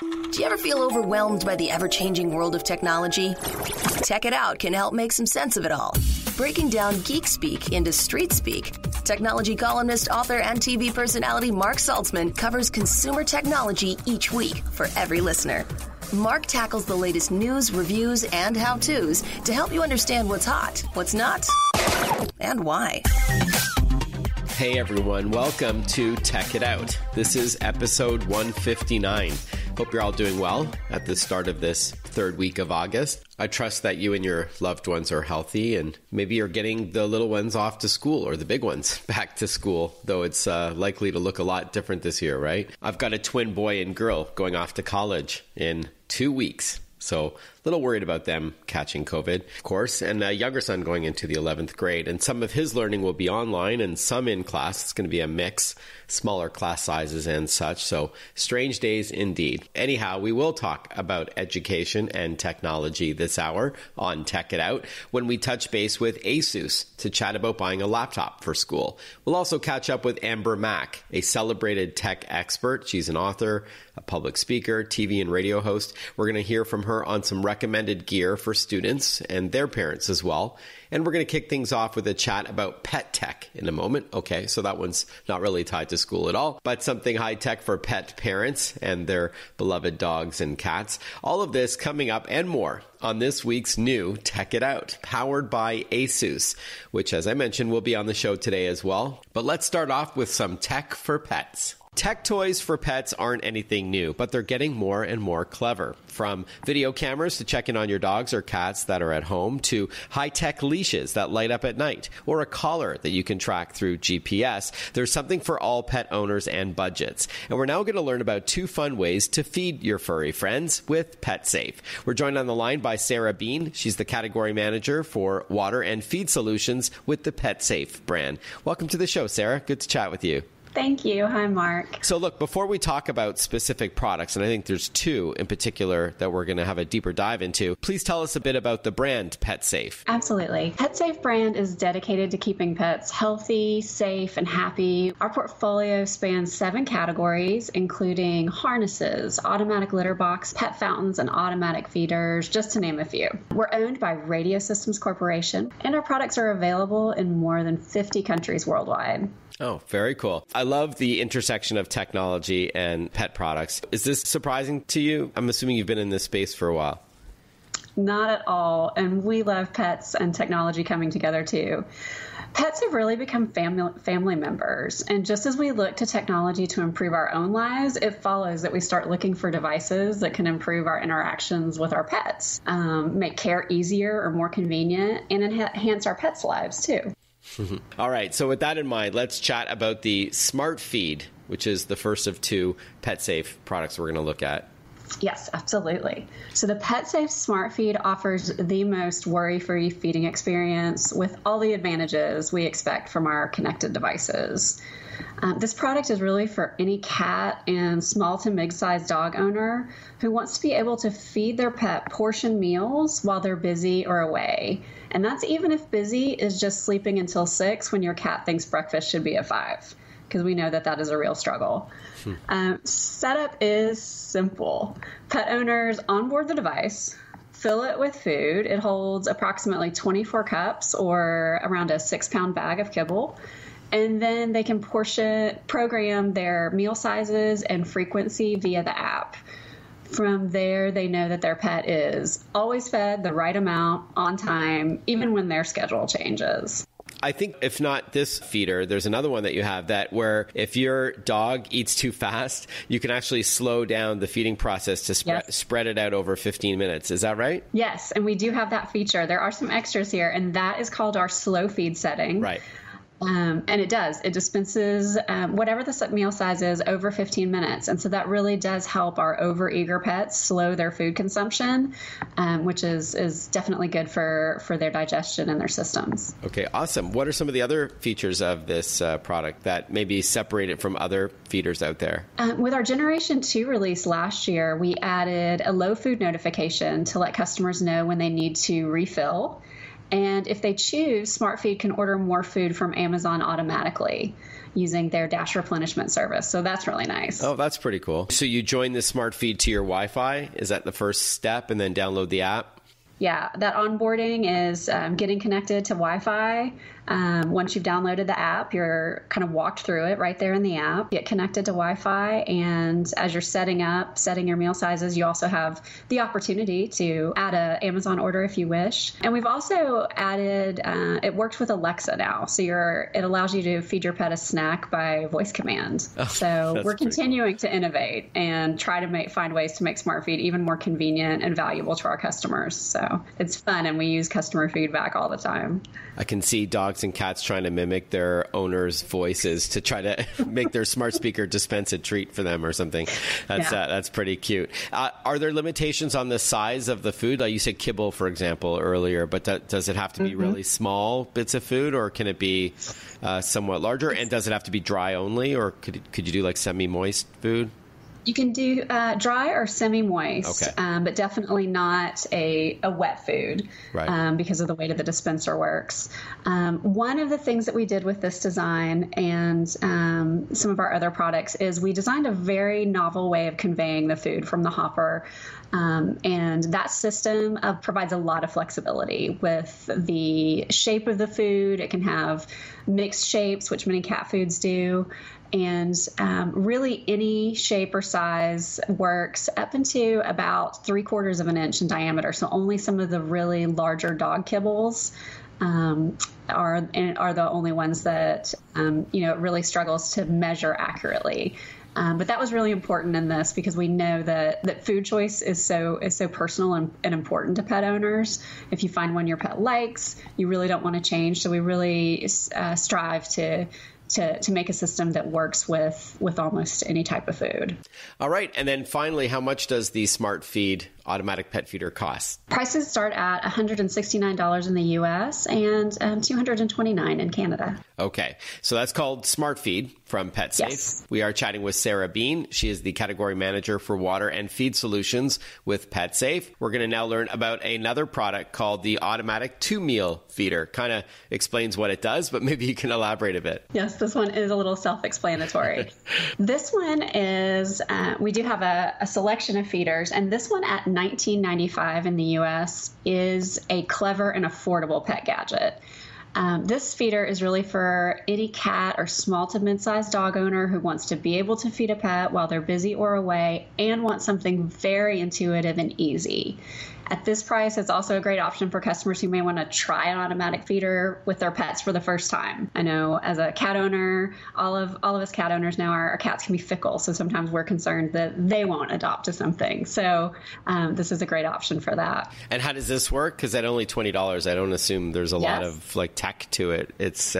Do you ever feel overwhelmed by the ever-changing world of technology? Tech It Out can help make some sense of it all. Breaking down geek speak into street speak, technology columnist, author, and TV personality Mark Saltzman covers consumer technology each week for every listener. Mark tackles the latest news, reviews, and how-tos to help you understand what's hot, what's not, and why. Hey everyone, welcome to Tech It Out. This is episode 159. Hope you're all doing well at the start of this third week of August. I trust that you and your loved ones are healthy, and maybe you're getting the little ones off to school or the big ones back to school, though it's likely to look a lot different this year, right? I've got a twin boy and girl going off to college in 2 weeks. So a little worried about them catching COVID, of course, and a younger son going into the 11th grade. And some of his learning will be online and some in class. It's going to be a mix, smaller class sizes and such. So strange days indeed. Anyhow, we will talk about education and technology this hour on Tech It Out when we touch base with ASUS to chat about buying a laptop for school. We'll also catch up with Amber Mac, a celebrated tech expert. She's an author, a public speaker, TV and radio host. We're going to hear from her on some recommended gear for students and their parents as well. And we're going to kick things off with a chat about pet tech in a moment. Okay, so that one's not really tied to school at all, but something high tech for pet parents and their beloved dogs and cats. All of this coming up and more on this week's new Tech It Out, powered by ASUS, which, as I mentioned, will be on the show today as well. But let's start off with some tech for pets. Tech toys for pets aren't anything new, but they're getting more and more clever. From video cameras to check in on your dogs or cats that are at home, to high-tech leashes that light up at night, or a collar that you can track through GPS, there's something for all pet owners and budgets. And we're now going to learn about two fun ways to feed your furry friends with PetSafe. We're joined on the line by Sarah Bean. She's the category manager for water and feed solutions with the PetSafe brand. Welcome to the show, Sarah. Good to chat with you. Thank you. Hi, Mark. So look, before we talk about specific products, and I think there's two in particular that we're going to have a deeper dive into, please tell us a bit about the brand PetSafe. Absolutely. PetSafe brand is dedicated to keeping pets healthy, safe, and happy. Our portfolio spans 7 categories, including harnesses, automatic litter box, pet fountains, and automatic feeders, just to name a few. We're owned by Radio Systems Corporation, and our products are available in more than 50 countries worldwide. Oh, very cool. I love the intersection of technology and pet products. Is this surprising to you? I'm assuming you've been in this space for a while. Not at all. And we love pets and technology coming together too. Pets have really become family members. And just as we look to technology to improve our own lives, it follows that we start looking for devices that can improve our interactions with our pets, make care easier or more convenient, and enhance our pets' lives too. All right. So with that in mind, let's chat about the Smart Feed, which is the first of 2 PetSafe products we're going to look at. Yes, absolutely. So the PetSafe Smart Feed offers the most worry-free feeding experience with all the advantages we expect from our connected devices. This product is really for any cat and small to mid-sized dog owner who wants to be able to feed their pet portion meals while they're busy or away. And that's even if busy is just sleeping until 6 when your cat thinks breakfast should be at 5, because we know that that is a real struggle. Setup is simple. Pet owners onboard the device, fill it with food. It holds approximately 24 cups or around a 6-pound bag of kibble. And then they can program their meal sizes and frequency via the app. From there, they know that their pet is always fed the right amount on time, even when their schedule changes. I think if not this feeder, there's another one that you have that where if your dog eats too fast, you can actually slow down the feeding process to spread it out over 15 minutes. Is that right? Yes. And we do have that feature. There are some extras here, and that is called our slow feed setting. Right. And it does. It dispenses whatever the meal size is over 15 minutes. And so that really does help our overeager pets slow their food consumption, which is definitely good for their digestion and their systems. Okay, awesome. What are some of the other features of this product that maybe separate it from other feeders out there? With our Generation 2 release last year, we added a low food notification to let customers know when they need to refill. And if they choose, Smart Feed can order more food from Amazon automatically. using their Dash Replenishment service. So that's really nice. Oh, that's pretty cool. So you join the smart feed to your Wi-Fi. Is that the first step, and then download the app? Yeah, that onboarding is getting connected to Wi-Fi. Once you've downloaded the app, you're kind of walked through it right there in the app. Get connected to Wi-Fi, and as you're setting your meal sizes, you also have the opportunity to add an Amazon order if you wish. And we've also added, it works with Alexa now, so it allows you to feed your pet a snack by voice command. Oh, so we're continuing to innovate and try to find ways to make Smart Feed even more convenient and valuable to our customers. So it's fun, and we use customer feedback all the time. I can see dogs and cats trying to mimic their owners' voices to try to make their smart speaker dispense a treat for them or something. That's pretty cute. Are there limitations on the size of the food? Like you said kibble, for example, earlier, but does it have to be really small bits of food, or can it be somewhat larger? And does it have to be dry only, or could you do like semi-moist food? You can do dry or semi-moist, but definitely not a wet food, right, because of the way that the dispenser works. One of the things that we did with this design and some of our other products is we designed a very novel way of conveying the food from the hopper. And that system provides a lot of flexibility with the shape of the food. It can have mixed shapes, which many cat foods do. And really any shape or size works up into about 3/4 of an inch in diameter. So only some of the really larger dog kibbles are the only ones that, it really struggles to measure accurately. But that was really important in this because we know that food choice is so personal and important to pet owners. If you find one your pet likes, you really don't want to change. So we really strive to make a system that works with almost any type of food. All right. And then finally, how much does the Smart Feed automatic pet feeder cost? Prices start at $169 in the US and $229 in Canada. Okay. So that's called Smart Feed from PetSafe. Yes. We are chatting with Sarah Bean. She is the category manager for water and feed solutions with PetSafe. We're going to now learn about another product called the automatic 2-meal feeder. Kind of explains what it does, but maybe you can elaborate a bit. Yes. This one is a little self-explanatory. This one is, we do have a selection of feeders, and this one at $19.95 in the US is a clever and affordable pet gadget. This feeder is really for any cat or small to mid-sized dog owner who wants to be able to feed a pet while they're busy or away and wants something very intuitive and easy. At this price, it's also a great option for customers who may want to try an automatic feeder with their pets for the first time. I know as a cat owner, all of us cat owners now, our cats can be fickle. So sometimes we're concerned that they won't adopt to something. So this is a great option for that. And how does this work? Because at only $20, I don't assume there's a lot of like tech to it. It's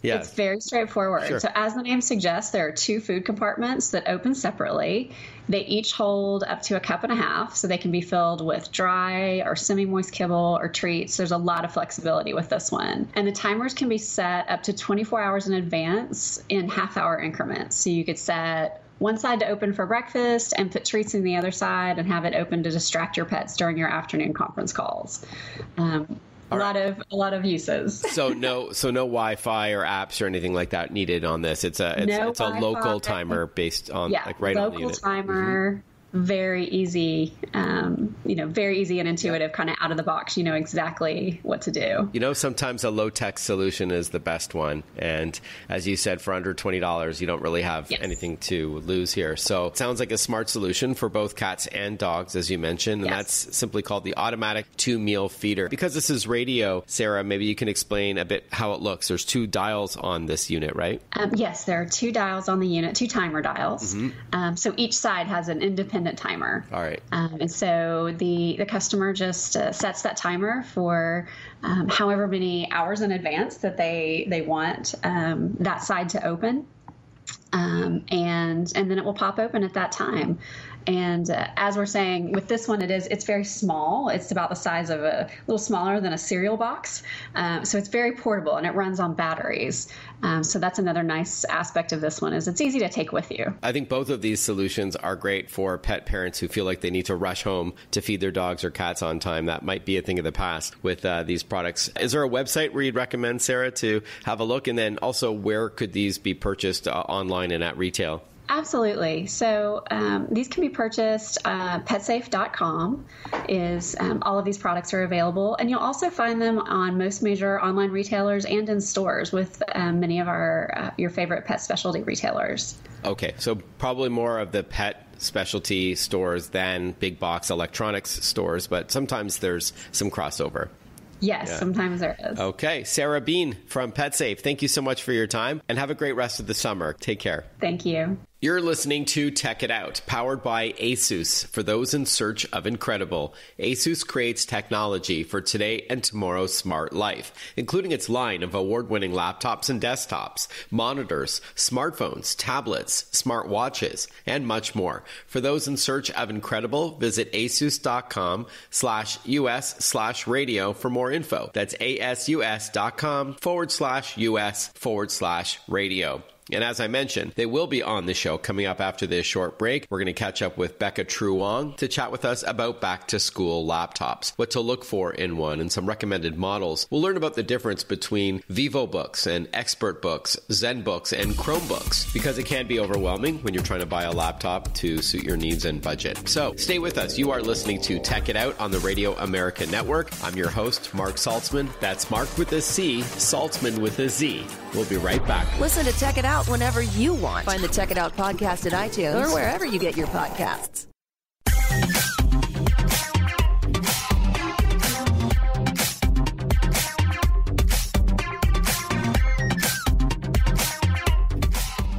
very straightforward. Sure. So as the name suggests, there are 2 food compartments that open separately. They each hold up to a cup and a half, so they can be filled with dry or semi-moist kibble or treats. There's a lot of flexibility with this one. And the timers can be set up to 24 hours in advance in half-hour increments. So you could set one side to open for breakfast and put treats in the other side and have it open to distract your pets during your afternoon conference calls. A lot of uses. So no Wi-Fi or apps or anything like that needed on this. It's a local timer based on on the unit. Local timer. Mm-hmm. Very easy, very easy and intuitive, kind of out of the box. You know exactly what to do. You know, sometimes a low-tech solution is the best one. And as you said, for under $20, you don't really have anything to lose here. So it sounds like a smart solution for both cats and dogs, as you mentioned. And that's simply called the automatic 2-meal feeder. Because this is radio, Sarah, maybe you can explain a bit how it looks. There's 2 dials on this unit, right? Yes, there are 2 dials on the unit, 2 timer dials. Mm-hmm. So each side has an independent timer. All right. And so the customer just sets that timer for however many hours in advance that they want that side to open. And then it will pop open at that time. And as we're saying, with this one, it's very small. It's about the size of a little smaller than a cereal box. So it's very portable and it runs on batteries. So that's another nice aspect of this one is it's easy to take with you. I think both of these solutions are great for pet parents who feel like they need to rush home to feed their dogs or cats on time. That might be a thing of the past with these products. Is there a website where you'd recommend, Sarah, to have a look? And then also, where could these be purchased online and at retail? Absolutely. So these can be purchased. PetSafe.com is all of these products are available. And you'll also find them on most major online retailers and in stores with many of your favorite pet specialty retailers. Okay. So probably more of the pet specialty stores than big box electronics stores. But sometimes there's some crossover. Yes, yeah. Sometimes there is. Okay. Sarah Bean from PetSafe, thank you so much for your time and have a great rest of the summer. Take care. Thank you. You're listening to Tech It Out, powered by ASUS, for those in search of incredible. ASUS creates technology for today and tomorrow's smart life, including its line of award-winning laptops and desktops, monitors, smartphones, tablets, smart watches, and much more. For those in search of incredible, visit asus.com/US/radio for more info. That's asus.com/US/radio. And as I mentioned, they will be on the show coming up after this short break. We're going to catch up with Becca Truong to chat with us about back-to-school laptops, what to look for in one, and some recommended models. We'll learn about the difference between VivoBooks and ExpertBooks, ZenBooks, and Chromebooks, because it can be overwhelming when you're trying to buy a laptop to suit your needs and budget. So stay with us. You are listening to Tech It Out on the Radio America Network. I'm your host, Mark Saltzman. That's Mark with a C, Saltzman with a Z. We'll be right back. Listen to Tech It Out whenever you want. Find the Tech It Out podcast at iTunes or wherever you get your podcasts.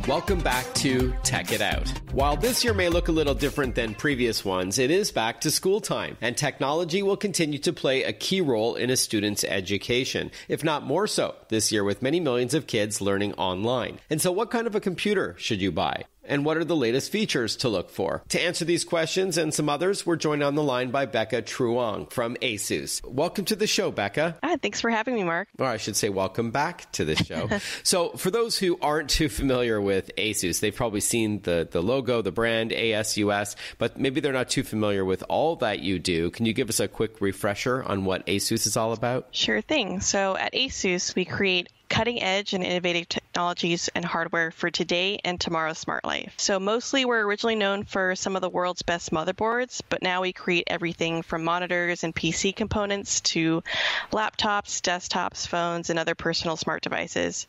Welcome back to Tech It Out. While this year may look a little different than previous ones, it is back to school time, and technology will continue to play a key role in a student's education, if not more so this year with many millions of kids learning online. And so what kind of a computer should you buy? And what are the latest features to look for? To answer these questions and some others, we're joined on the line by Becca Truong from ASUS. Welcome to the show, Becca. Thanks for having me, Mark. Or I should say welcome back to the show. So for those who aren't too familiar with ASUS, they've probably seen the logo, the brand, ASUS, but maybe they're not too familiar with all that you do. Can you give us a quick refresher on what ASUS is all about? Sure thing. So at ASUS, we create cutting edge and innovative technologies and hardware for today and tomorrow's smart life. So mostly we're originally known for some of the world's best motherboards, but now we create everything from monitors and PC components to laptops, desktops, phones, and other personal smart devices.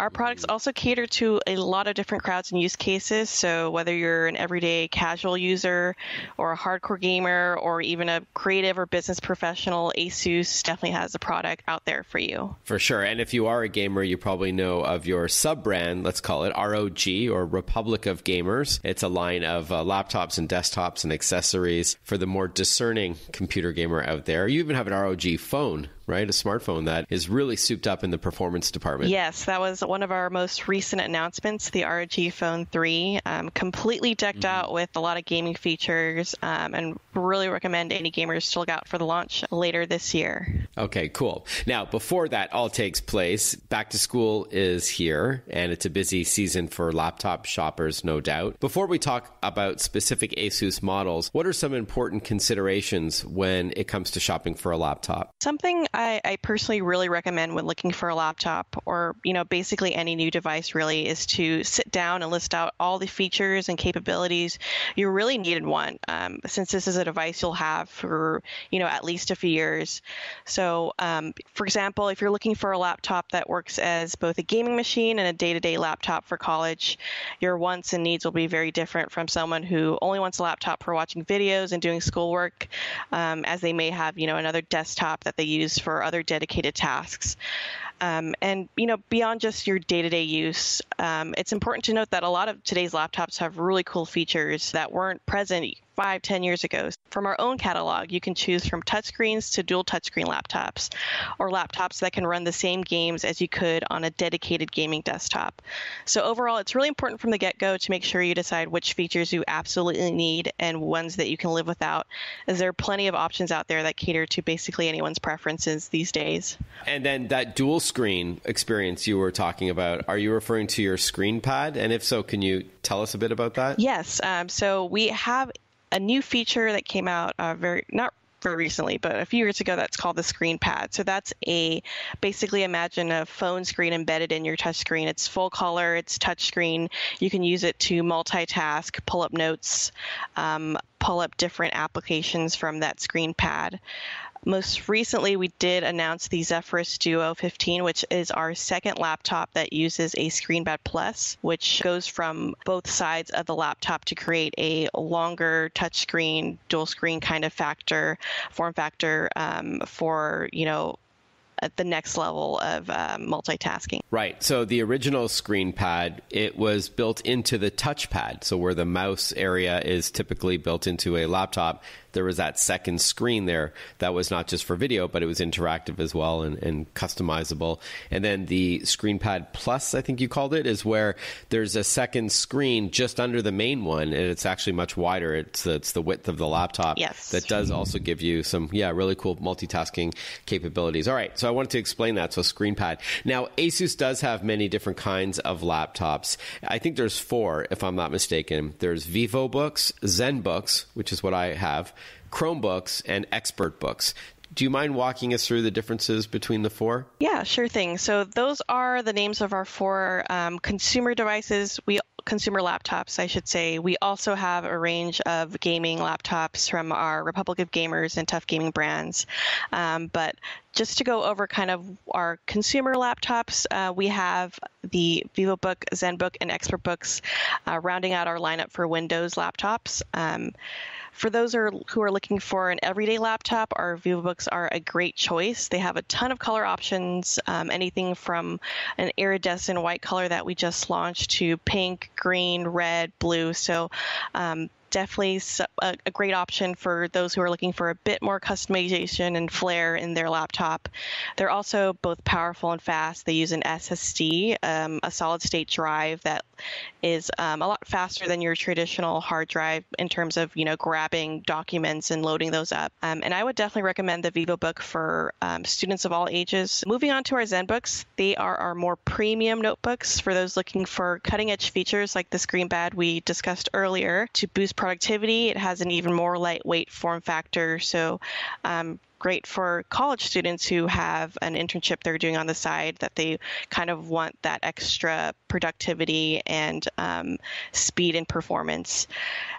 Our products also cater to a lot of different crowds and use cases. So whether you're an everyday casual user or a hardcore gamer or even a creative or business professional, ASUS definitely has a product out there for you. For sure. And if you are a gamer, you probably know of your sub-brand, let's call it ROG, or Republic of Gamers. It's a line of laptops and desktops and accessories for the more discerning computer gamer out there. You even have an ROG phone, right? A smartphone that is really souped up in the performance department. Yes, that was one of our most recent announcements, the ROG Phone 3, completely decked out with a lot of gaming features, and really recommend any gamers to look out for the launch later this year. Okay, cool. Now, before that all takes place, back to school is here, and it's a busy season for laptop shoppers, no doubt. Before we talk about specific ASUS models, what are some important considerations when it comes to shopping for a laptop? Something I personally really recommend when looking for a laptop or, basically any new device really is to sit down and list out all the features and capabilities you really need in one, since this is a device you'll have for, at least a few years. So, for example, if you're looking for a laptop that works as both a gaming machine and a day-to-day laptop for college, your wants and needs will be very different from someone who only wants a laptop for watching videos and doing schoolwork, as they may have, another desktop that they use for other dedicated tasks. And, beyond just your day-to-day use, it's important to note that a lot of today's laptops have really cool features that weren't present 5-10 years ago. From our own catalog, you can choose from touchscreens to dual touchscreen laptops, or laptops that can run the same games as you could on a dedicated gaming desktop. So overall, it's really important from the get-go to make sure you decide which features you absolutely need and ones that you can live without, as there are plenty of options out there that cater to basically anyone's preferences these days. And then that dual screen experience you were talking about, are you referring to your ScreenPad? And if so, can you tell us a bit about that? Yes. So we have a new feature that came out not very recently, but a few years ago, that's called the ScreenPad. So that's basically imagine a phone screen embedded in your touchscreen. It's full color, it's touchscreen. You can use it to multitask, pull up notes, pull up different applications from that ScreenPad. Most recently, we did announce the Zephyrus Duo 15, which is our second laptop that uses a ScreenPad Plus, which goes from both sides of the laptop to create a longer touchscreen, dual screen kind of form factor for, at the next level of multitasking. Right. So the original ScreenPad, it was built into the touchpad. So where the mouse area is typically built into a laptop, there was that second screen there that was not just for video, but it was interactive as well and customizable. And then the ScreenPad Plus, I think you called it, is where there's a second screen just under the main one, and it's actually much wider. It's the width of the laptop. Yes. That does also give you some, really cool multitasking capabilities. All right. So I wanted to explain that. So ScreenPad. Now, ASUS does have many different kinds of laptops. I think there's 4, if I'm not mistaken. There's VivoBooks, ZenBooks, which is what I have, Chromebooks, and ExpertBooks. Do you mind walking us through the differences between the 4? Yeah, sure thing. So those are the names of our 4 consumer devices. Consumer laptops, I should say. We also have a range of gaming laptops from our Republic of Gamers and Tough Gaming brands. But just to go over kind of our consumer laptops, we have the VivoBook, ZenBook, and ExpertBooks rounding out our lineup for Windows laptops. For those who are looking for an everyday laptop, our VivoBooks are a great choice. They have a ton of color options, anything from an iridescent white color that we just launched to pink, green, red, blue. So definitely a great option for those who are looking for a bit more customization and flair in their laptop. They're also both powerful and fast. They use an SSD, a solid-state drive that is a lot faster than your traditional hard drive in terms of grabbing documents and loading those up. And I would definitely recommend the VivoBook for students of all ages. Moving on to our ZenBooks, they are our more premium notebooks for those looking for cutting-edge features like the ScreenPad we discussed earlier to boost productivity. It has an even more lightweight form factor, so great for college students who have an internship they're doing on the side that they kind of want that extra productivity and speed and performance.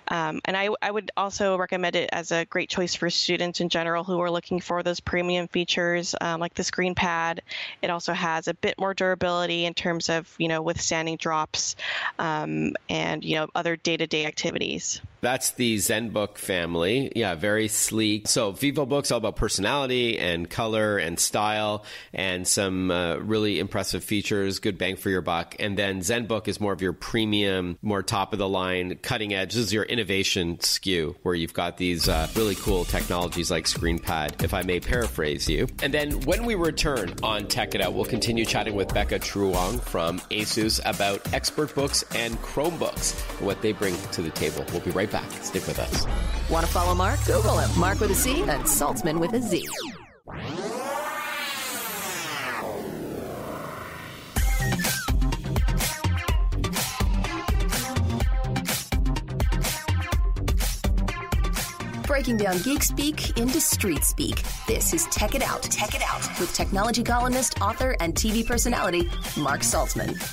And I would also recommend it as a great choice for students in general who are looking for those premium features like the ScreenPad. It also has a bit more durability in terms of, withstanding drops and, other day-to-day activities. That's the ZenBook family. Yeah, very sleek. So VivoBook's all about personality and color and style and some really impressive features, good bang for your buck. And then ZenBook is more of your premium, more top of the line, cutting edge. This is your innovation SKU where you've got these really cool technologies like ScreenPad, if I may paraphrase you. And then when we return on Tech It Out, we'll continue chatting with Becca Truong from ASUS about ExpertBooks and Chromebooks, what they bring to the table. We'll be right back. Stick with us. Want to follow Mark? Google him. Mark with a C and Saltzman with a Z. Breaking down geek speak into street speak. This is Tech It Out. Tech It Out with technology columnist, author, and TV personality, Mark Saltzman.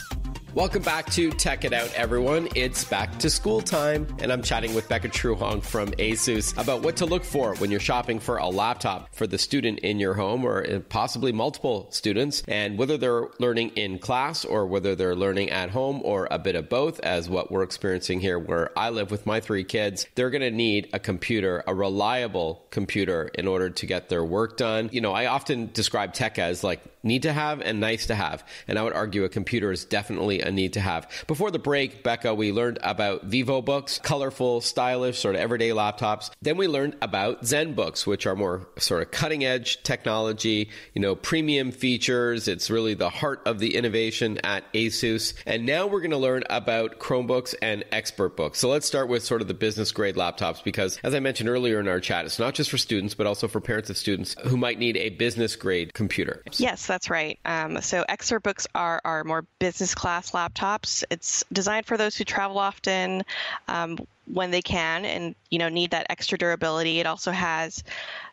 Welcome back to Tech It Out, everyone. It's back to school time, and I'm chatting with Becca Truong from ASUS about what to look for when you're shopping for a laptop for the student in your home or possibly multiple students, and whether they're learning in class or whether they're learning at home or a bit of both, as what we're experiencing here where I live with my 3 kids. They're going to need a computer, a reliable computer, in order to get their work done. I often describe tech as like need to have and nice to have, and I would argue a computer is definitely a need to have. Before the break, Becca, we learned about VivoBooks, colorful, stylish, sort of everyday laptops. Then we learned about ZenBooks, which are more sort of cutting edge technology, you know, premium features. It's really the heart of the innovation at ASUS. And now we're going to learn about Chromebooks and ExpertBook. So let's start with sort of the business grade laptops, because as I mentioned earlier in our chat, it's not just for students, but also for parents of students who might need a business grade computer. Yes, that's right. So ExpertBooks are our more business class laptops. It's designed for those who travel often, when they can, and you know, need that extra durability. It also has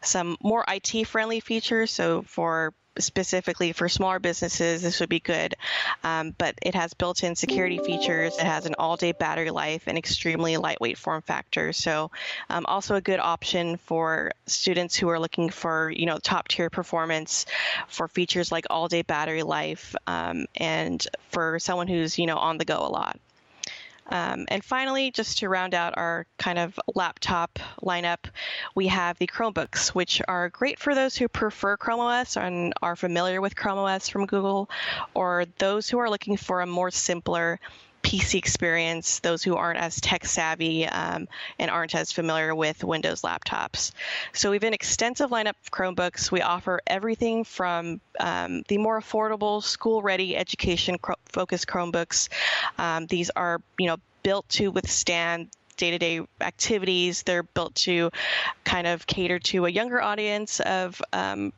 some more IT friendly features. So for specifically for smaller businesses, this would be good. But it has built-in security features. It has an all-day battery life and extremely lightweight form factor. So also a good option for students who are looking for, you know, top-tier performance for features like all-day battery life, and for someone who's, you know, on the go a lot. And finally, just to round out our kind of laptop lineup, we have the Chromebooks, which are great for those who prefer Chrome OS and are familiar with Chrome OS from Google, or those who are looking for a more simpler PC experience, those who aren't as tech savvy and aren't as familiar with Windows laptops. So we have an extensive lineup of Chromebooks. We offer everything from the more affordable, school-ready, education-focused Chromebooks. These are, you know, built to withstand day-to-day activities. They're built to kind of cater to a younger audience of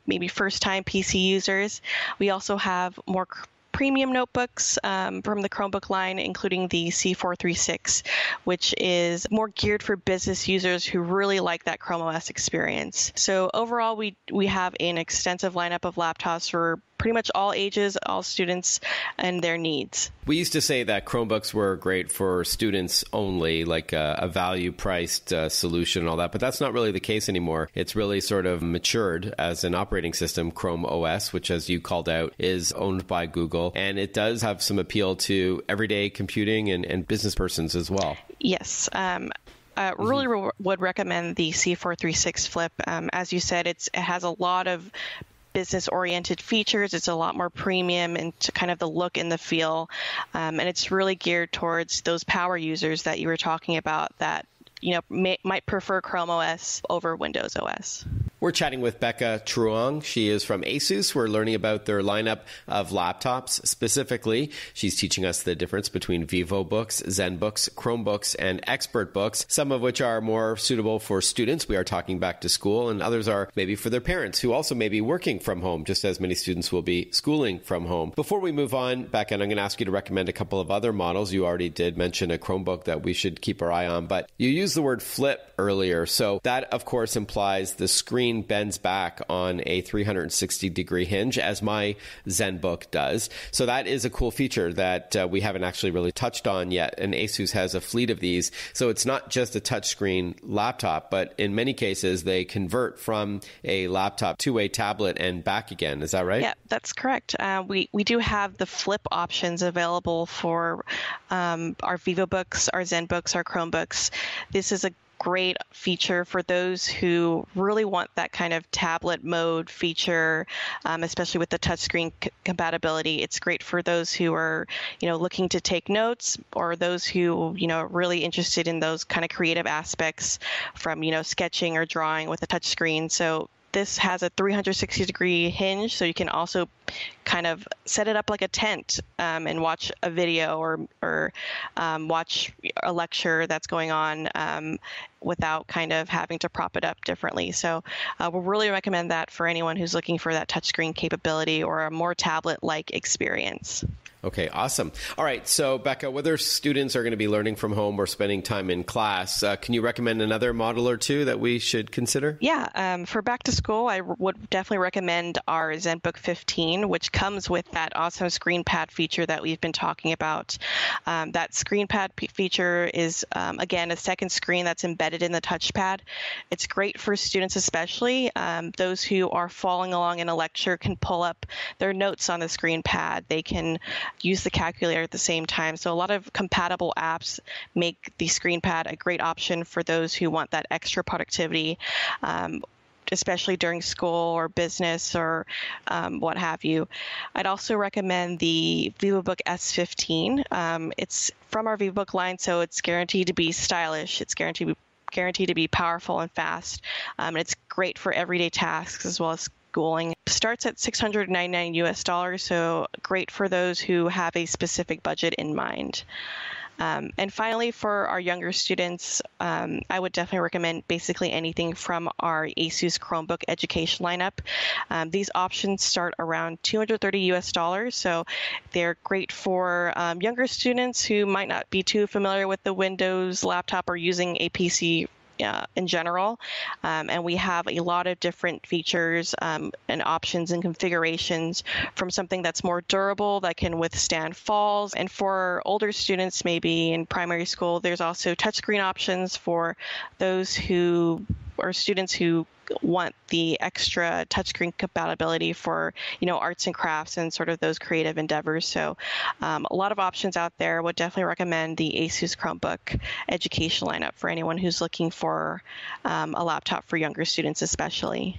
maybe first-time PC users. We also have more premium notebooks from the Chromebook line, including the C436, which is more geared for business users who really like that Chrome OS experience. So overall, we have an extensive lineup of laptops for pretty much all ages, all students and their needs. We used to say that Chromebooks were great for students only, like a value-priced solution and all that, but that's not really the case anymore. It's really sort of matured as an operating system, Chrome OS, which, as you called out, is owned by Google, and it does have some appeal to everyday computing and business persons as well. Yes. Really would recommend the C436 Flip. As you said, it has a lot of business-oriented features. It's a lot more premium and to kind of the look and the feel. And it's really geared towards those power users that you were talking about that, you know, might prefer Chrome OS over Windows OS. We're chatting with Becca Truong. She is from ASUS. We're learning about their lineup of laptops. Specifically, she's teaching us the difference between VivoBooks, ZenBooks, Chromebooks, and ExpertBooks, some of which are more suitable for students. We are talking back to school, and others are maybe for their parents who also may be working from home, just as many students will be schooling from home. Before we move on, Becca, I'm going to ask you to recommend a couple of other models. You already did mention a Chromebook that we should keep our eye on, but you used the word flip earlier. So that, of course, implies the screen bends back on a 360-degree hinge, as my ZenBook does. So that is a cool feature that we haven't actually really touched on yet, and ASUS has a fleet of these. So it's not just a touchscreen laptop, but in many cases, they convert from a laptop to a tablet and back again. Is that right? Yeah, that's correct. We do have the flip options available for our VivoBooks, our ZenBooks, our Chromebooks. This is a great feature for those who really want that kind of tablet mode feature, especially with the touchscreen compatibility. It's great for those who are, you know, looking to take notes, or those who, you know, are really interested in those kind of creative aspects from, you know, sketching or drawing with a touchscreen. So this has a 360-degree hinge, so you can also kind of set it up like a tent and watch a video or watch a lecture that's going on without kind of having to prop it up differently. So we'll really recommend that for anyone who's looking for that touchscreen capability or a more tablet-like experience. Okay, awesome. All right, so Becca, whether students are going to be learning from home or spending time in class, can you recommend another model or two that we should consider? Yeah, for back to school, I would definitely recommend our ZenBook 15, which comes with that awesome ScreenPad feature that we've been talking about. That ScreenPad feature is, again, a second screen that's embedded in the touchpad. It's great for students especially. Those who are following along in a lecture can pull up their notes on the ScreenPad. They can use the calculator at the same time. So a lot of compatible apps make the ScreenPad a great option for those who want that extra productivity especially during school or business or what have you. I'd also recommend the VivoBook S15. It's from our VivoBook line, so it's guaranteed to be stylish. It's guaranteed to be powerful and fast. And it's great for everyday tasks as well as schooling. Starts at $699, so great for those who have a specific budget in mind. And finally, for our younger students, I would definitely recommend basically anything from our ASUS Chromebook education lineup. These options start around $230, so they're great for younger students who might not be too familiar with the Windows laptop or using a PC in general. And we have a lot of different features and options and configurations, from something that's more durable that can withstand falls. And for older students, maybe in primary school, there's also touchscreen options for those who are students who want the extra touchscreen compatibility for, you know, arts and crafts and sort of those creative endeavors. So a lot of options out there. Would definitely recommend the ASUS Chromebook education lineup for anyone who's looking for a laptop for younger students especially.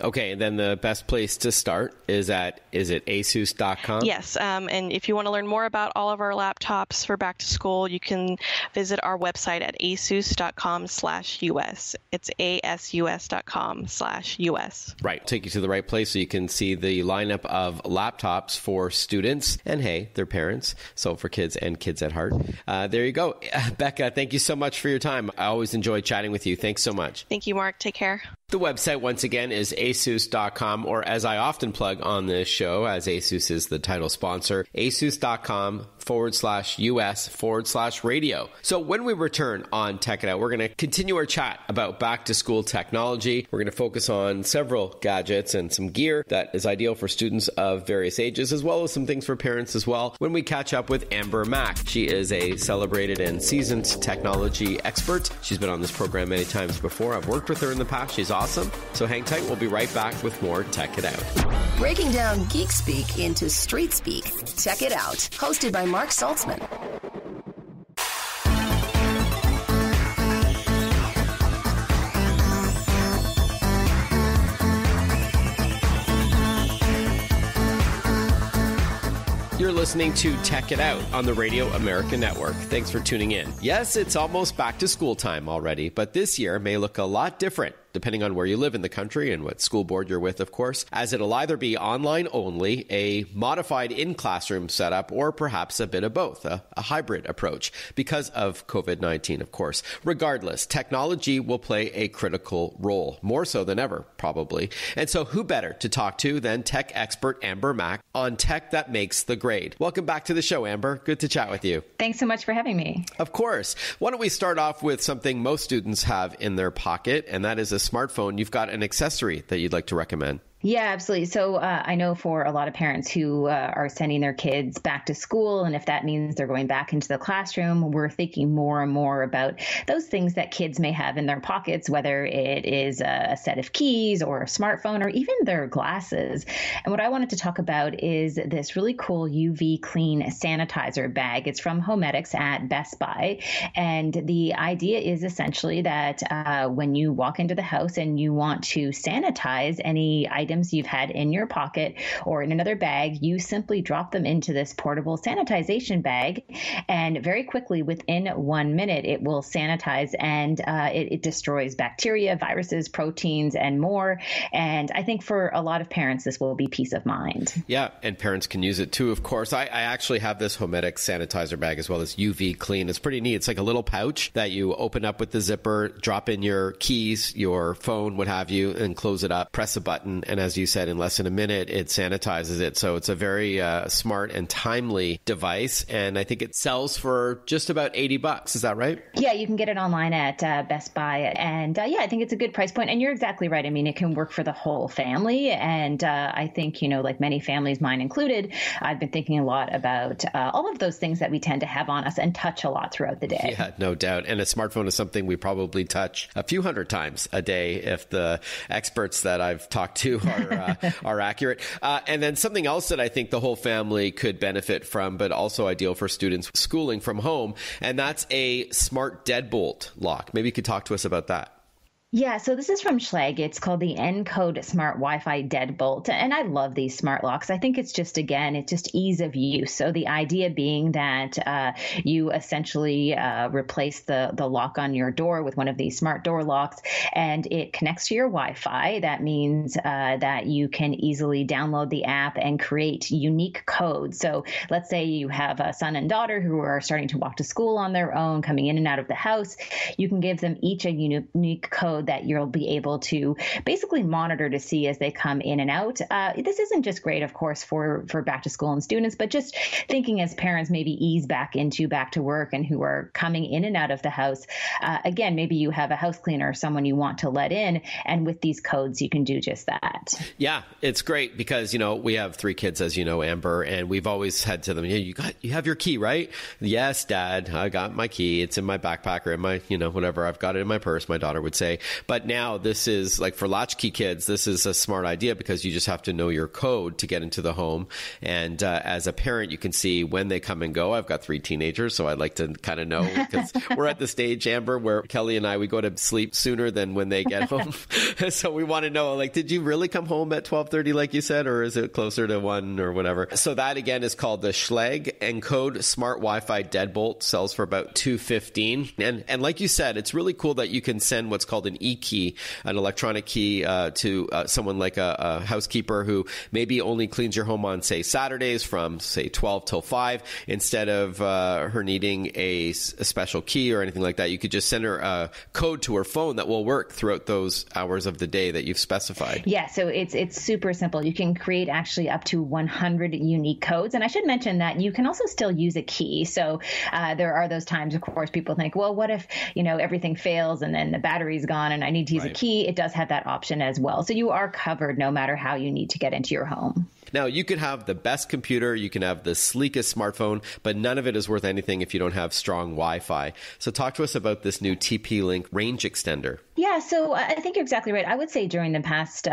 Okay, and then the best place to start is is it asus.com? Yes, and if you want to learn more about all of our laptops for back to school, you can visit our website at asus.com/us. It's asus.com/us. Right, take you to the right place so you can see the lineup of laptops for students and, hey, their parents, so for kids and kids at heart. There you go. Becca, thank you so much for your time. I always enjoy chatting with you. Thanks so much. Thank you, Mark. Take care. The website, once again, is asus.com, or as I often plug on this show, as ASUS is the title sponsor, asus.com/us/radio. So when we return on Tech It Out, we're going to continue our chat about back-to-school technology. We're going to focus on several gadgets and some gear that is ideal for students of various ages, as well as some things for parents as well, when we catch up with Amber Mac. She is a celebrated and seasoned technology expert. She's been on this program many times before. I've worked with her in the past. She's awesome. So hang tight. We'll be right back with more Tech It Out. Breaking down geek speak into street speak. Tech It Out. Hosted by Mark Saltzman. You're listening to Tech It Out on the Radio America Network. Thanks for tuning in. Yes, it's almost back to school time already, but this year may look a lot different, depending on where you live in the country and what school board you're with, of course, as it'll either be online only, a modified in-classroom setup, or perhaps a bit of both, a hybrid approach, because of COVID-19, of course. Regardless, technology will play a critical role, more so than ever, probably. And so who better to talk to than tech expert Amber Mac on tech that makes the grade. Welcome back to the show, Amber. Good to chat with you. Thanks so much for having me. Of course. Why don't we start off with something most students have in their pocket, and that is a smartphone. You've got an accessory that you'd like to recommend. Yeah, absolutely. So I know for a lot of parents who are sending their kids back to school, and if that means they're going back into the classroom, we're thinking more and more about those things that kids may have in their pockets, whether it is a set of keys or a smartphone or even their glasses. And what I wanted to talk about is this really cool UV Clean sanitizer bag. It's from Homedics at Best Buy. And the idea is essentially that when you walk into the house and you want to sanitize any items you've had in your pocket or in another bag, you simply drop them into this portable sanitization bag, and very quickly, within 1 minute, it will sanitize, and it destroys bacteria, viruses, proteins, and more. And I think for a lot of parents, this will be peace of mind. Yeah, and parents can use it too, of course. I actually have this Homedics sanitizer bag as well as UV Clean. It's pretty neat. It's like a little pouch that you open up with the zipper, drop in your keys, your phone, what have you, and close it up, press a button, and as you said, in less than a minute, it sanitizes it. So it's a very smart and timely device. And I think it sells for just about $80. Is that right? Yeah, you can get it online at Best Buy. And yeah, I think it's a good price point. And you're exactly right. I mean, it can work for the whole family. And I think, you know, like many families, mine included, I've been thinking a lot about all of those things that we tend to have on us and touch a lot throughout the day. Yeah, no doubt. And a smartphone is something we probably touch a few hundred times a day if the experts that I've talked to are accurate. And then something else that I think the whole family could benefit from, but also ideal for students schooling from home, and that's a smart deadbolt lock. Maybe you could talk to us about that. Yeah, so this is from Schlage. It's called the Encode Smart Wi-Fi Deadbolt. And I love these smart locks. I think it's just, again, it's just ease of use. So the idea being that you essentially replace the lock on your door with one of these smart door locks, and it connects to your Wi-Fi. That means that you can easily download the app and create unique codes. So let's say you have a son and daughter who are starting to walk to school on their own, coming in and out of the house. You can give them each a unique code that you'll be able to basically monitor to see as they come in and out. This isn't just great, of course, for back to school and students, but just thinking as parents maybe ease back into back to work and who are coming in and out of the house. Again, maybe you have a house cleaner or someone you want to let in, and with these codes, you can do just that. Yeah, it's great because, you know, we have three kids, as you know, Amber, and we've always said to them, yeah, you have your key, right? Yes, Dad, I got my key. It's in my backpack or in my, you know, whatever. I've got it in my purse, my daughter would say. But now this is like for latchkey kids, this is a smart idea because you just have to know your code to get into the home. And as a parent, you can see when they come and go. I've got three teenagers, so I'd like to kind of know because we're at the stage, Amber, where Kelly and I, we go to sleep sooner than when they get home. So we want to know, like, did you really come home at 12:30, like you said, or is it closer to 1 or whatever? So that, again, is called the Schlage Encode Smart Wi-Fi Deadbolt. Sells for about $215. And like you said, it's really cool that you can send what's called an e-key, an electronic key to someone like a housekeeper who maybe only cleans your home on, say, Saturdays from, say, 12 till 5. Instead of her needing a special key or anything like that, you could just send her a code to her phone that will work throughout those hours of the day that you've specified. Yeah, so it's super simple. You can create actually up to 100 unique codes. And I should mention that you can also still use a key. So there are those times, of course, people think, well, what if, you know, everything fails and then the battery's gone and I need to use a key? It does have that option as well. So you are covered no matter how you need to get into your home. Now, you could have the best computer, you can have the sleekest smartphone, but none of it is worth anything if you don't have strong Wi-Fi. So talk to us about this new TP-Link range extender. Yeah, so I think you're exactly right. I would say during the past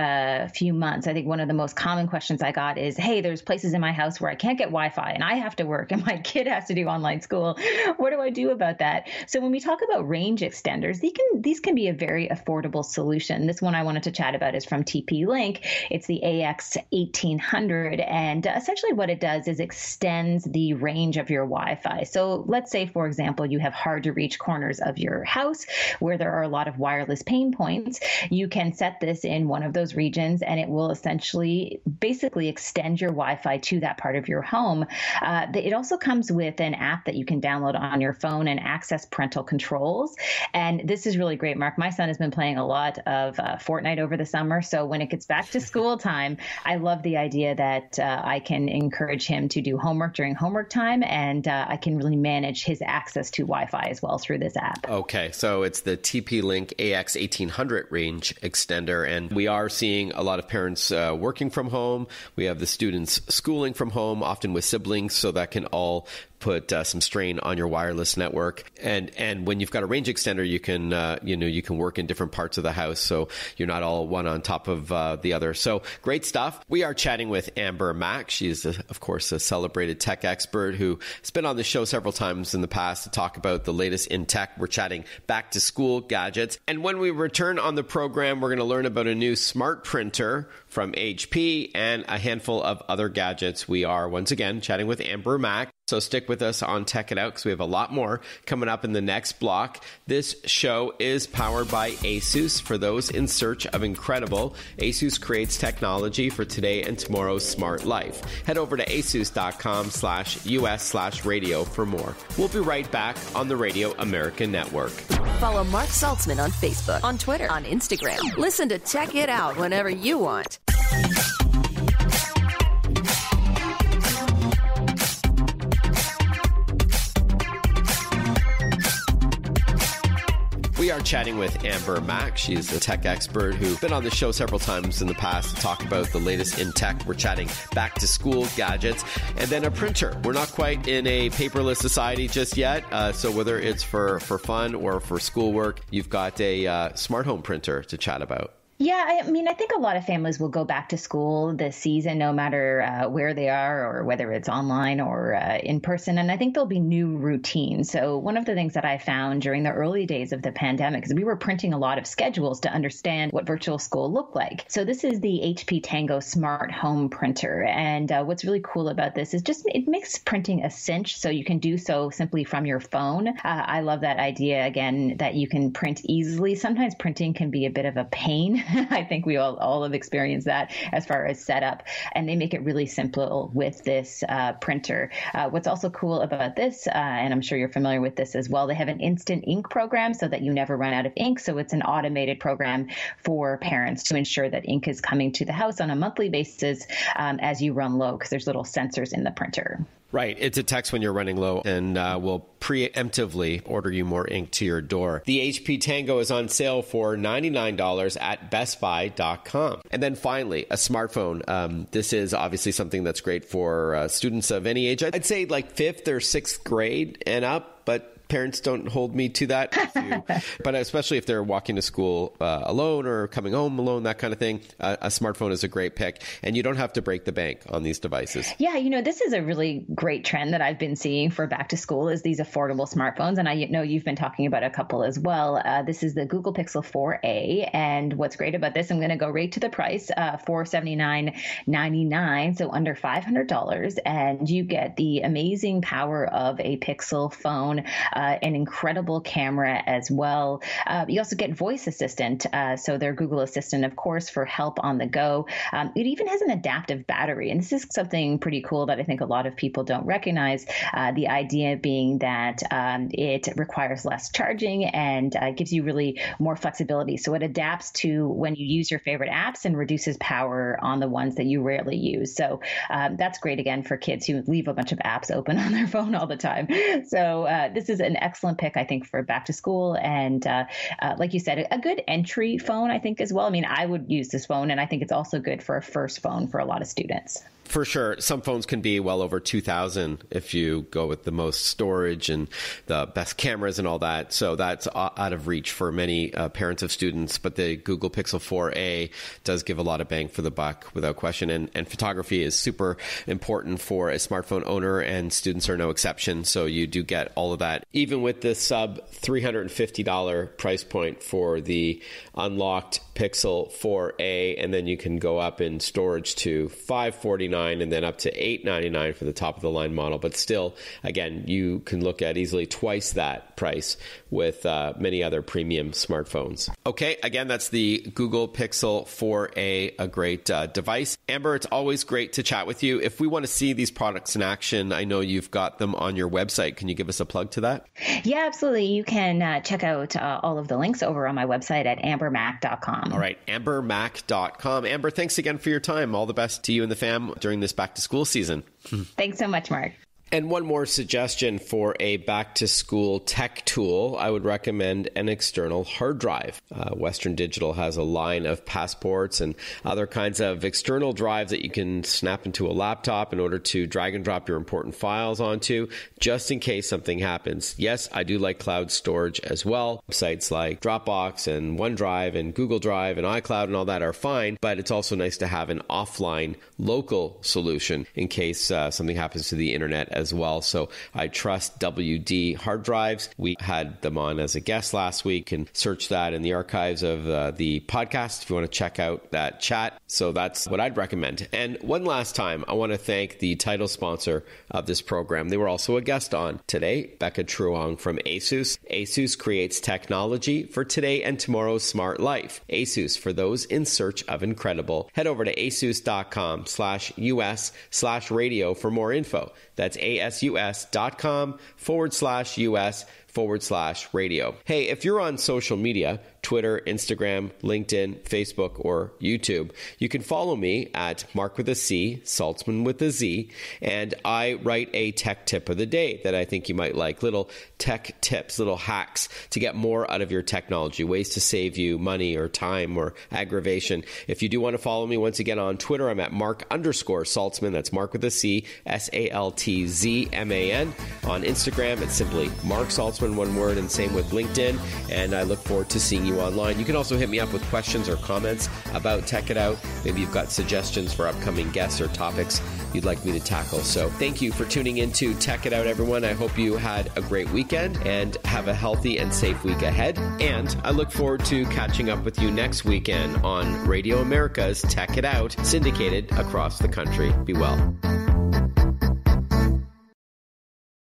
few months, I think one of the most common questions I got is, hey, there's places in my house where I can't get Wi-Fi and I have to work and my kid has to do online school. What do I do about that? So when we talk about range extenders, these can be a very affordable solution. This one I wanted to chat about is from TP-Link. It's the AX1800. And essentially what it does is extends the range of your Wi-Fi. So let's say, for example, you have hard to reach corners of your house where there are a lot of wireless pain points. You can set this in one of those regions and it will essentially basically extend your Wi-Fi to that part of your home. It also comes with an app that you can download on your phone and access parental controls. And this is really great, Mark. My son has been playing a lot of Fortnite over the summer. So when it gets back to school time, I love the idea that I can encourage him to do homework during homework time, and I can really manage his access to Wi-Fi as well through this app. Okay, so it's the TP-Link AX1800 range extender, and we are seeing a lot of parents working from home. We have the students schooling from home, often with siblings, so that can all put some strain on your wireless network. And when you've got a range extender, you can you can work in different parts of the house, so you're not all one on top of the other. So great stuff. We are chatting with Amber Mac. She's of course a celebrated tech expert who's been on the show several times in the past to talk about the latest in tech. We're chatting back to school gadgets, and when we return on the program, we're going to learn about a new smart printer from HP and a handful of other gadgets. We are once again chatting with Amber Mac. So stick with us on Tech It Out because we have a lot more coming up in the next block. This show is powered by ASUS. For those in search of incredible, ASUS creates technology for today and tomorrow's smart life. Head over to asus.com/us/radio for more. We'll be right back on the Radio America Network. Follow Mark Saltzman on Facebook, on Twitter, on Instagram. Listen to Tech It Out whenever you want. We are chatting with Amber Mac. She's a tech expert who's been on the show several times in the past to talk about the latest in tech. We're chatting back to school gadgets and then a printer. We're not quite in a paperless society just yet. So whether it's for fun or for schoolwork, you've got a smart home printer to chat about. Yeah, I mean, I think a lot of families will go back to school this season, no matter where they are or whether it's online or in person. And I think there'll be new routines. So one of the things that I found during the early days of the pandemic is we were printing a lot of schedules to understand what virtual school looked like. So this is the HP Tango Smart Home Printer. And what's really cool about this is just it makes printing a cinch. So you can do so simply from your phone. I love that idea, again, that you can print easily. Sometimes printing can be a bit of a pain. I think we all have experienced that as far as setup, and they make it really simple with this printer. What's also cool about this, and I'm sure you're familiar with this as well, they have an instant ink program so that you never run out of ink. So it's an automated program for parents to ensure that ink is coming to the house on a monthly basis as you run low, because there's little sensors in the printer. Right. It detects when you're running low and will preemptively order you more ink to your door. The HP Tango is on sale for $99 at bestbuy.com. And then finally, a smartphone. This is obviously something that's great for students of any age. I'd say like 5th or 6th grade and up, but parents, don't hold me to that. But especially if they're walking to school alone or coming home alone, that kind of thing, a smartphone is a great pick. And you don't have to break the bank on these devices. Yeah, you know, this is a really great trend that I've been seeing for back to school is these affordable smartphones. And I know you've been talking about a couple as well. This is the Google Pixel 4a. And what's great about this, I'm going to go right to the price, $479.99, so under $500. And you get the amazing power of a Pixel phone. An incredible camera as well. You also get voice assistant, so their Google Assistant, of course, for help on the go. It even has an adaptive battery, and this is something pretty cool that I think a lot of people don't recognize. The idea being that it requires less charging and gives you really more flexibility. So it adapts to when you use your favorite apps and reduces power on the ones that you rarely use. So that's great again for kids who leave a bunch of apps open on their phone all the time. So this is an excellent pick, I think, for back to school. And like you said, a good entry phone, I think, as well. I mean, I would use this phone, and I think it's also good for a first phone for a lot of students. For sure. Some phones can be well over $2,000 if you go with the most storage and the best cameras and all that. So that's out of reach for many parents of students. But the Google Pixel 4a does give a lot of bang for the buck without question. And photography is super important for a smartphone owner, and students are no exception. So you do get all of that, even with the sub $350 price point for the unlocked Pixel 4a. And then you can go up in storage to $549. And then up to $899 for the top of the line model. But still, again, you can look at easily twice that price with many other premium smartphones. Okay, again, that's the Google Pixel 4a, a great device. Amber, it's always great to chat with you. If we want to see these products in action, I know you've got them on your website. Can you give us a plug to that? Yeah, absolutely. You can check out all of the links over on my website at ambermac.com. All right, ambermac.com. Amber, thanks again for your time. All the best to you and the fam during this back-to-school season. Thanks so much, Mark. And one more suggestion for a back-to-school tech tool, I would recommend an external hard drive. Western Digital has a line of passports and other kinds of external drives that you can snap into a laptop in order to drag and drop your important files onto, just in case something happens. Yes, I do like cloud storage as well. Sites like Dropbox and OneDrive and Google Drive and iCloud and all that are fine, but it's also nice to have an offline local solution in case something happens to the internet as well. So I trust WD hard drives. We had them on as a guest last week, and search that in the archives of the podcast if you want to check out that chat. So that's what I'd recommend. And one last time, I want to thank the title sponsor of this program. They were also a guest on today, Becca Truong from ASUS. ASUS creates technology for today and tomorrow's smart life. ASUS, for those in search of incredible. Head over to asus.com/US/radio for more info. That's asus.com/US/radio. Hey, if you're on social media, Twitter, Instagram, LinkedIn, Facebook, or YouTube, you can follow me at Mark with a C, Saltzman with a Z, and I write a tech tip of the day that I think you might like. Little tech tips, little hacks to get more out of your technology, ways to save you money or time or aggravation. If you do want to follow me, once again, on Twitter, I'm at Mark_Saltzman. That's Mark with a C, S-A-L-T-Z-M-A-N. On Instagram, it's simply Mark Saltzman. Saltzman, one word, and same with LinkedIn. And I look forward to seeing you online. You can also hit me up with questions or comments about Tech It Out. Maybe you've got suggestions for upcoming guests or topics you'd like me to tackle. So thank you for tuning into Tech It Out, everyone. I hope you had a great weekend and have a healthy and safe week ahead. And I look forward to catching up with you next weekend on Radio America's Tech It Out, syndicated across the country. Be well.